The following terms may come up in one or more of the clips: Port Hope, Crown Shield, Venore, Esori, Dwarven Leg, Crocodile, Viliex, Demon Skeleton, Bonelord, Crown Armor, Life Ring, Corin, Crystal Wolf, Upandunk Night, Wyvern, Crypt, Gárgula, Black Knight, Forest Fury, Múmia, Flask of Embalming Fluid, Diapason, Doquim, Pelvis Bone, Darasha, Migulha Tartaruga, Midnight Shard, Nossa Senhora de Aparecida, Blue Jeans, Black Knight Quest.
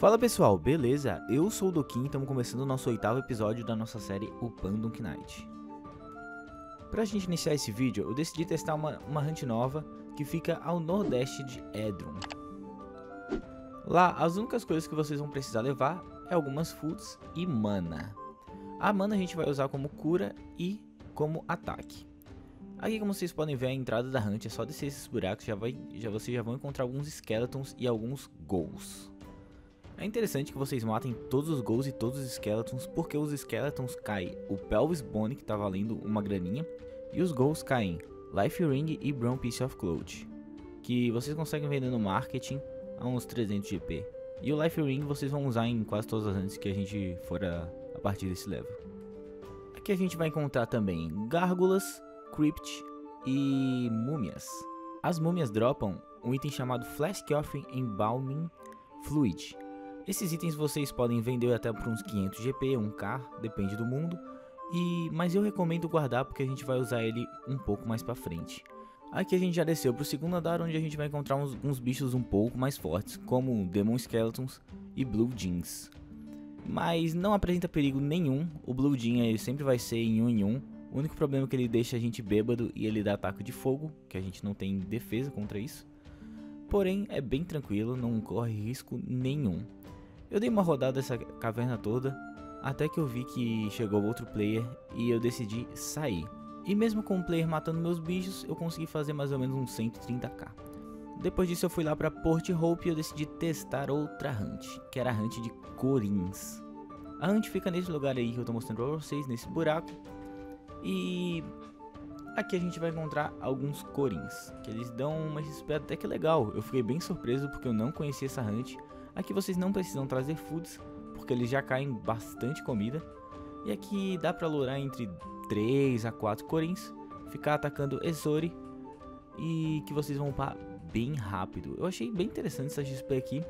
Fala pessoal, beleza? Eu sou o Doquim e estamos começando o nosso 8º episódio da nossa série Upandunk Night. Pra gente iniciar esse vídeo, eu decidi testar uma hunt nova que fica ao nordeste de Edron. Lá, as únicas coisas que vocês vão precisar levar é algumas foods e mana. A mana a gente vai usar como cura e como ataque. Aqui, como vocês podem ver, a entrada da hunt é só descer esses buracos, vocês já vão encontrar alguns skeletons e alguns ghouls. É interessante que vocês matem todos os ghouls e todos os skeletons, porque os skeletons caem o Pelvis Bone, que tá valendo uma graninha, e os ghouls caem Life Ring e Brown Piece of Cloth, que vocês conseguem vender no marketing a uns 300 GP. E o Life Ring vocês vão usar em quase todas as hunts que a gente for a partir desse level. Aqui a gente vai encontrar também Gárgulas, Crypt e Múmias. As Múmias dropam um item chamado Flask of Embalming Fluid. Esses itens vocês podem vender até por uns 500 GP, 1k, depende do mundo. Mas eu recomendo guardar porque a gente vai usar ele um pouco mais pra frente. Aqui a gente já desceu pro segundo andar, onde a gente vai encontrar uns bichos um pouco mais fortes, como Demon Skeletons e Blue Jeans. Mas não apresenta perigo nenhum, o Blue Jean ele sempre vai ser em um em um. O único problema é que ele deixa a gente bêbado e ele dá ataque de fogo, que a gente não tem defesa contra isso. Porém, é bem tranquilo, não corre risco nenhum. Eu dei uma rodada nessa caverna toda, até que eu vi que chegou outro player e eu decidi sair. E mesmo com o player matando meus bichos, eu consegui fazer mais ou menos uns 130k. Depois disso eu fui lá pra Port Hope e eu decidi testar outra hunt, que era a hunt de Corins. A hunt fica nesse lugar aí que eu tô mostrando pra vocês, nesse buraco. E aqui a gente vai encontrar alguns Corins, que eles dão uma XP até que legal. Eu fiquei bem surpreso porque eu não conhecia essa hunt. Aqui vocês não precisam trazer foods, porque eles já caem bastante comida. E aqui dá pra lurar entre 3 a 4 corins, ficar atacando Esori, e que vocês vão upar bem rápido. Eu achei bem interessante essa XP aqui.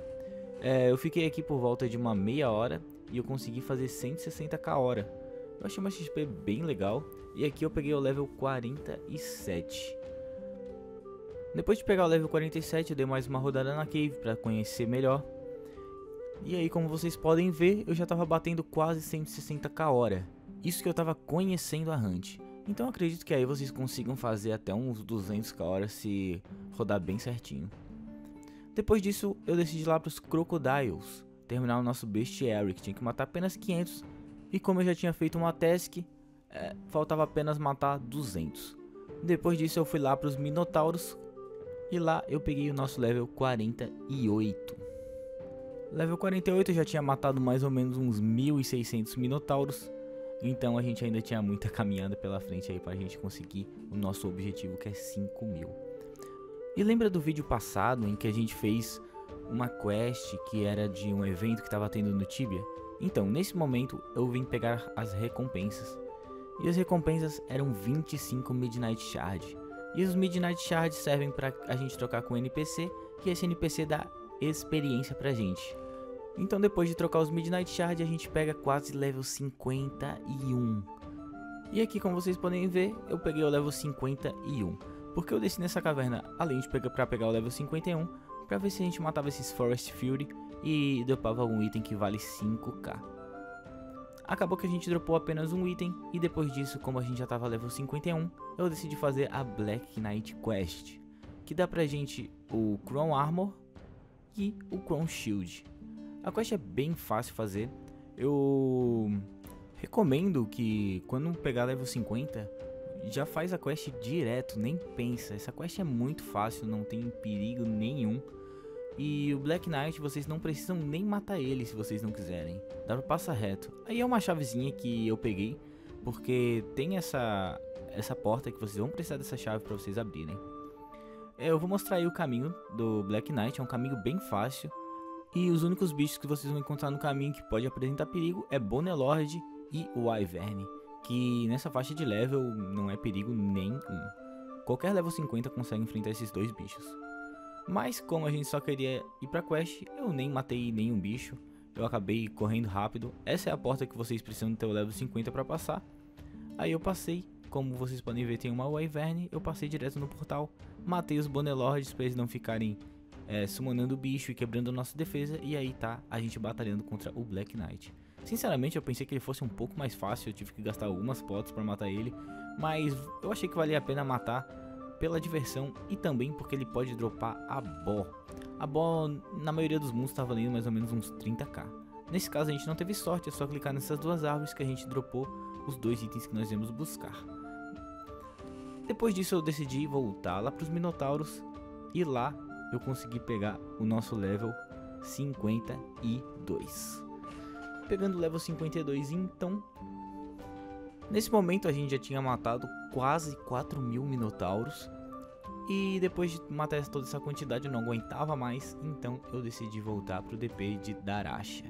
Eu fiquei aqui por volta de uma meia hora, e eu consegui fazer 160k hora. Eu achei uma XP bem legal, e aqui eu peguei o level 47. Depois de pegar o level 47, eu dei mais uma rodada na cave pra conhecer melhor. E aí, como vocês podem ver, eu já tava batendo quase 160k hora. Isso que eu tava conhecendo a hunt. Então eu acredito que aí vocês consigam fazer até uns 200k hora se rodar bem certinho. Depois disso, eu decidi ir lá pros Crocodiles, terminar o nosso bestiary, que tinha que matar apenas 500. E como eu já tinha feito uma task, faltava apenas matar 200. Depois disso eu fui lá pros Minotauros, e lá eu peguei o nosso level 48. Level 48 eu já tinha matado mais ou menos uns 1.600 Minotauros, então a gente ainda tinha muita caminhada pela frente aí pra gente conseguir o nosso objetivo, que é 5.000. E lembra do vídeo passado em que a gente fez uma quest que era de um evento que tava tendo no Tibia? Então, nesse momento eu vim pegar as recompensas, e as recompensas eram 25 Midnight Shard. E os Midnight Shards servem pra a gente trocar com o NPC, e esse NPC dá experiência pra gente. Então depois de trocar os Midnight Shards, a gente pega quase level 51. E aqui, como vocês podem ver, eu peguei o level 51. Porque eu desci nessa caverna, além de pra pegar o level 51, pra ver se a gente matava esses Forest Fury e dropava algum item que vale 5k. Acabou que a gente dropou apenas um item, e depois disso, como a gente já tava level 51, eu decidi fazer a Black Knight Quest, que dá pra gente o Crown Armor e o Crown Shield. A quest é bem fácil fazer, eu recomendo que quando pegar level 50, já faz a quest direto, nem pensa, essa quest é muito fácil, não tem perigo nenhum. E o Black Knight, vocês não precisam nem matar ele se vocês não quiserem. Dá pra passar reto. Aí é uma chavezinha que eu peguei, porque tem essa porta que vocês vão precisar dessa chave pra vocês abrirem. Eu vou mostrar aí o caminho do Black Knight, é um caminho bem fácil. E os únicos bichos que vocês vão encontrar no caminho que pode apresentar perigo é Bonelord e o Wyvern, que nessa faixa de level não é perigo nenhum. Qualquer level 50 consegue enfrentar esses dois bichos. Mas como a gente só queria ir pra quest, eu nem matei nenhum bicho, eu acabei correndo rápido. Essa é a porta que vocês precisam ter o level 50 pra passar. Aí eu passei, como vocês podem ver tem uma Wyvern, eu passei direto no portal, matei os Bonelords pra eles não ficarem summonando o bicho e quebrando nossa defesa, e aí tá a gente batalhando contra o Black Knight. Sinceramente eu pensei que ele fosse um pouco mais fácil, eu tive que gastar algumas pots pra matar ele, mas eu achei que valia a pena matar pela diversão e também porque ele pode dropar a Bó. A Bó na maioria dos mundos tá valendo mais ou menos uns 30k. Nesse caso a gente não teve sorte, é só clicar nessas duas árvores que a gente dropou os dois itens que nós viemos buscar. Depois disso eu decidi voltar lá pros Minotauros e lá eu consegui pegar o nosso level 52. Pegando o level 52 então, nesse momento a gente já tinha matado quase 4.000 Minotauros. E depois de matar toda essa quantidade eu não aguentava mais, então eu decidi voltar pro DP de Darasha.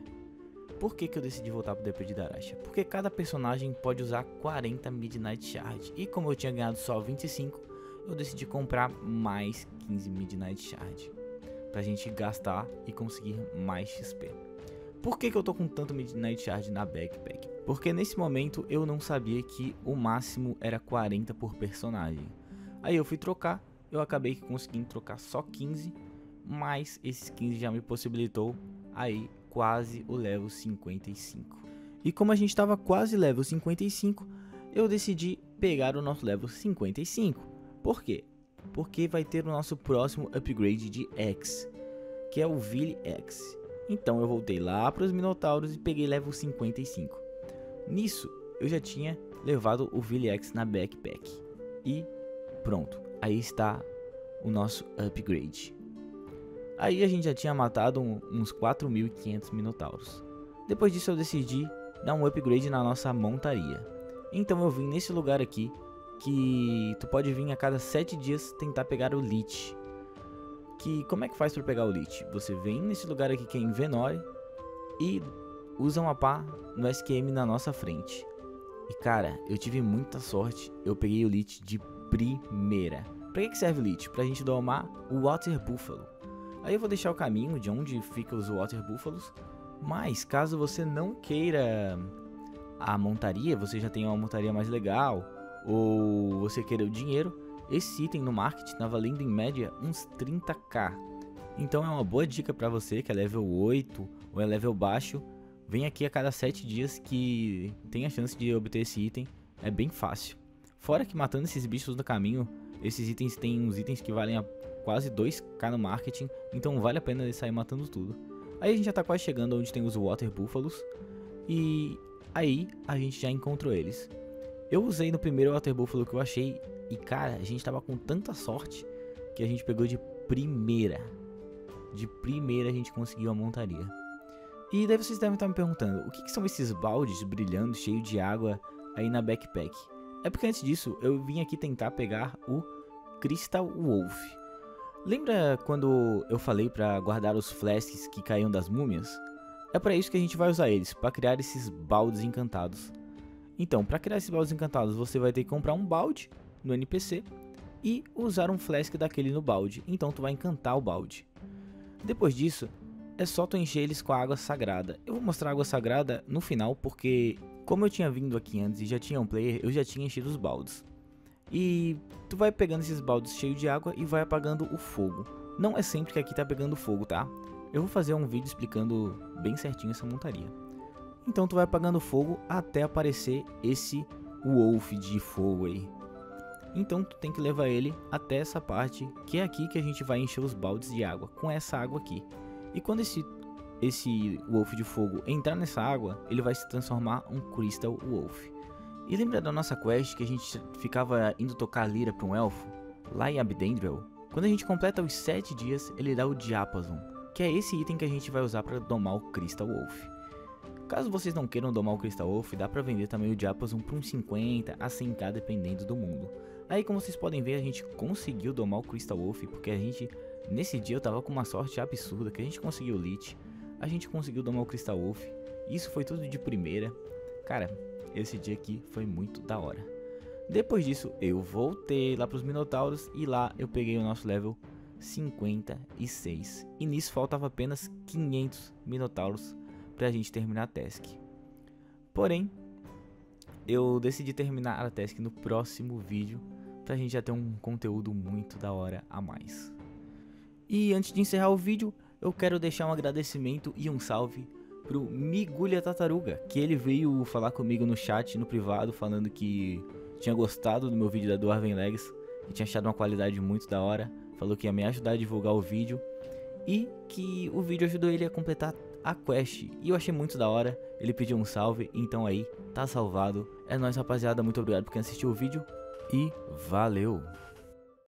Por que eu decidi voltar pro DP de Darasha? Porque cada personagem pode usar 40 Midnight Shard, e como eu tinha ganhado só 25, eu decidi comprar mais 15 Midnight Shard, pra gente gastar e conseguir mais XP. Por que eu tô com tanto Midnight Shard na Backpack? Porque nesse momento eu não sabia que o máximo era 40 por personagem. Aí eu fui trocar, eu acabei conseguindo trocar só 15, mas esses 15 já me possibilitou aí quase o level 55. E como a gente estava quase level 55, eu decidi pegar o nosso level 55. Por quê? Porque vai ter o nosso próximo upgrade de X, que é o Viliex. Então eu voltei lá para os Minotauros e peguei level 55. Nisso eu já tinha levado o Viliex na backpack. E pronto, aí está o nosso upgrade. Aí a gente já tinha matado uns 4.500 Minotauros. Depois disso eu decidi dar um upgrade na nossa montaria. Então eu vim nesse lugar aqui, que tu pode vir a cada 7 dias tentar pegar o Lich. Que como é que faz para pegar o Lich? Você vem nesse lugar aqui que é em Venore e usa uma pá no SQM na nossa frente. E cara, eu tive muita sorte, eu peguei o Lich de primeira. Pra que serve o Lich? Pra gente domar o Water Buffalo. Aí eu vou deixar o caminho de onde ficam os Water Buffalos, mas caso você não queira a montaria, você já tem uma montaria mais legal, ou você queira o dinheiro, esse item no market tá valendo em média uns 30k. Então é uma boa dica pra você que é level 8 ou é level baixo, vem aqui a cada 7 dias que tem a chance de obter esse item, é bem fácil. Fora que matando esses bichos no caminho, esses itens tem uns itens que valem a quase 2k no marketing, então vale a pena ele sair matando tudo. Aí a gente já tá quase chegando onde tem os Water Buffalos, e aí a gente já encontrou eles. Eu usei no primeiro Water Buffalo que eu achei, e cara, a gente tava com tanta sorte que a gente pegou de primeira. De primeira a gente conseguiu a montaria. E daí vocês devem estar me perguntando, o que são esses baldes brilhando, cheio de água aí na backpack? É porque antes disso eu vim aqui tentar pegar o Crystal Wolf. Lembra quando eu falei para guardar os flasks que caíam das múmias? É para isso que a gente vai usar eles, para criar esses baldes encantados. Então, para criar esses baldes encantados, você vai ter que comprar um balde no NPC e usar um flask daquele no balde. Então, tu vai encantar o balde. Depois disso, é só tu encher eles com a água sagrada. Eu vou mostrar a água sagrada no final, porque como eu tinha vindo aqui antes e já tinha um player, eu já tinha enchido os baldes. E tu vai pegando esses baldes cheios de água e vai apagando o fogo. Não é sempre que aqui tá pegando fogo, tá? Eu vou fazer um vídeo explicando bem certinho essa montaria. Então tu vai apagando fogo até aparecer esse Wolf de fogo aí. Então tu tem que levar ele até essa parte, que é aqui que a gente vai encher os baldes de água, com essa água aqui. E quando esse Wolf de fogo entrar nessa água, ele vai se transformar um Crystal Wolf. E lembra da nossa quest que a gente ficava indo tocar lira para um elfo? Lá em Abdendrel? Quando a gente completa os 7 dias, ele dá o Diapason, que é esse item que a gente vai usar para domar o Crystal Wolf. Caso vocês não queiram domar o Crystal Wolf, dá para vender também o Diapason por uns 50 a 100k dependendo do mundo. Aí como vocês podem ver, a gente conseguiu domar o Crystal Wolf, porque a gente, nesse dia eu tava com uma sorte absurda, que a gente conseguiu o Lich, a gente conseguiu domar o Crystal Wolf, isso foi tudo de primeira. Cara, esse dia aqui foi muito da hora. Depois disso eu voltei lá para os Minotauros e lá eu peguei o nosso level 56. E nisso faltava apenas 500 Minotauros para a gente terminar a task. Porém, eu decidi terminar a task no próximo vídeo, para a gente já ter um conteúdo muito da hora a mais. E antes de encerrar o vídeo, eu quero deixar um agradecimento e um salve pro Migulha Tartaruga, que ele veio falar comigo no chat, no privado, falando que tinha gostado do meu vídeo da Dwarven Legs, que tinha achado uma qualidade muito da hora, falou que ia me ajudar a divulgar o vídeo e que o vídeo ajudou ele a completar a quest, e eu achei muito da hora. Ele pediu um salve, então aí, tá salvado. É nóis, rapaziada, muito obrigado por quem assistiu o vídeo e valeu!